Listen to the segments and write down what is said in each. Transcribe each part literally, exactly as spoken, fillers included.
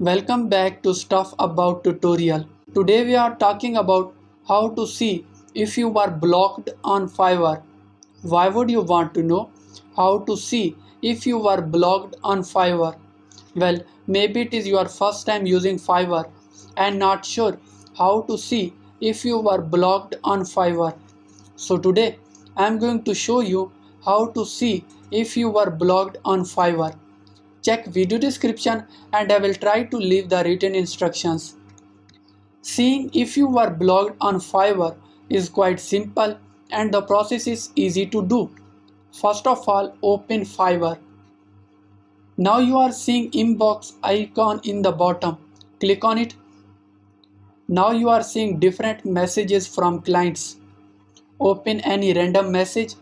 Welcome back to Stuff About tutorial. Today we are talking about how to see if you are blocked on Fiverr. Why would you want to know how to see if you are blocked on Fiverr? Well, maybe it is your first time using Fiverr and not sure how to see if you are blocked on Fiverr. So today I am going to show you how to see if you are blocked on Fiverr. Check video description and I will try to leave the written instructions. Seeing if you are blocked on Fiverr is quite simple and the process is easy to do. First of all, open Fiverr. Now you are seeing inbox icon in the bottom. Click on it. Now you are seeing different messages from clients. Open any random message.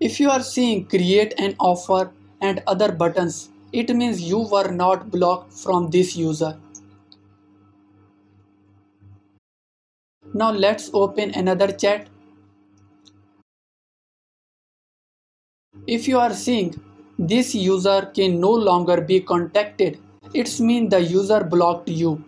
If you are seeing create an offer and other buttons, it means you were not blocked from this user. Now let's open another chat. If you are seeing this user can no longer be contacted, it's mean the user blocked you.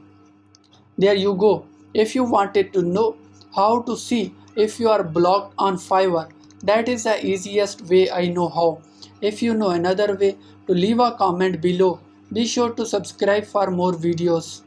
There you go. If you wanted to know how to see if you are blocked on Fiverr, that is the easiest way I know how. If you know another way, to leave a comment below. Be sure to subscribe for more videos.